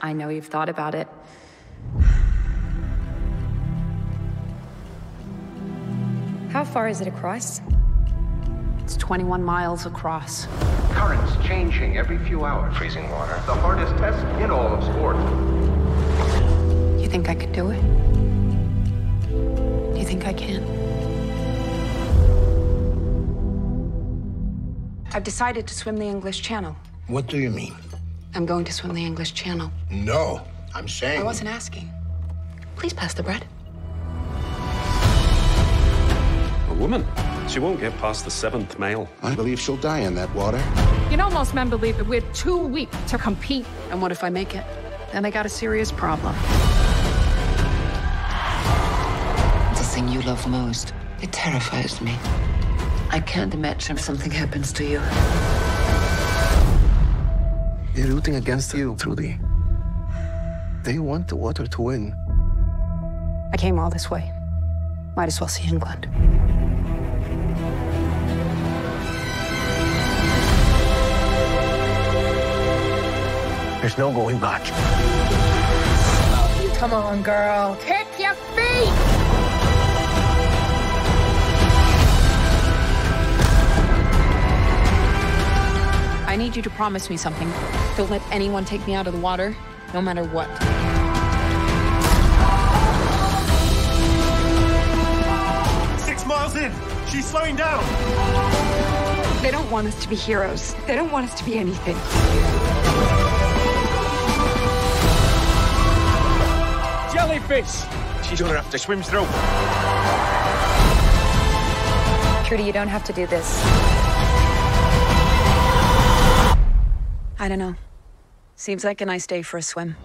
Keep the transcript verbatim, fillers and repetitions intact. I know you've thought about it. How far is it across? It's twenty-one miles across. Currents changing every few hours. Freezing water. The hardest test in all of sport. You think I could do it? Do you think I can? I've decided to swim the English Channel. What do you mean? I'm going to swim the English Channel. No, I'm saying... I wasn't asking. Please pass the bread. A woman? She won't get past the seventh mile. I believe she'll die in that water. You know, most men believe that we're too weak to compete. And what if I make it? Then I got a serious problem. The thing you love most, it terrifies me. I can't imagine if something happens to you. They're rooting against you, Trudy. They want the water to win. I came all this way. Might as well see England. There's no going back. Come on, girl. Kick your feet! I need you to promise me something. Don't let anyone take me out of the water, no matter what. Six miles in. She's slowing down. They don't want us to be heroes. They don't want us to be anything. Jellyfish! She's gonna have to swim through. Trudy, you don't have to do this. I don't know. Seems like a nice day for a swim.